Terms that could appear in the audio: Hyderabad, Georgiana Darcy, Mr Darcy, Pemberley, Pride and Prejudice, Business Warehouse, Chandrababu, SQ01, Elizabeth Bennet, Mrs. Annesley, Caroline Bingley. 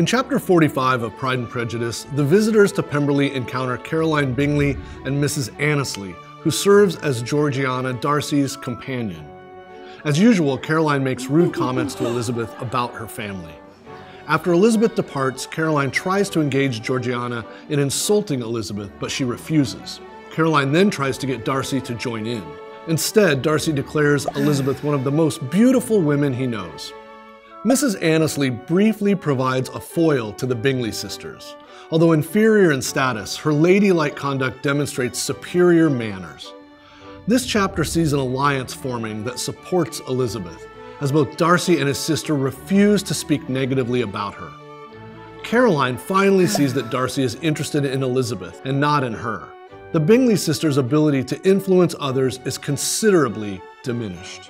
In Chapter 45 of Pride and Prejudice, the visitors to Pemberley encounter Caroline Bingley and Mrs. Annesley, who serves as Georgiana Darcy's companion. As usual, Caroline makes rude comments to Elizabeth about her family. After Elizabeth departs, Caroline tries to engage Georgiana in insulting Elizabeth, but she refuses. Caroline then tries to get Darcy to join in. Instead, Darcy declares Elizabeth one of the most beautiful women he knows. Mrs. Annesley briefly provides a foil to the Bingley sisters. Although inferior in status, her ladylike conduct demonstrates superior manners. This chapter sees an alliance forming that supports Elizabeth, as both Darcy and his sister refuse to speak negatively about her. Caroline finally sees that Darcy is interested in Elizabeth and not in her. The Bingley sisters' ability to influence others is considerably diminished.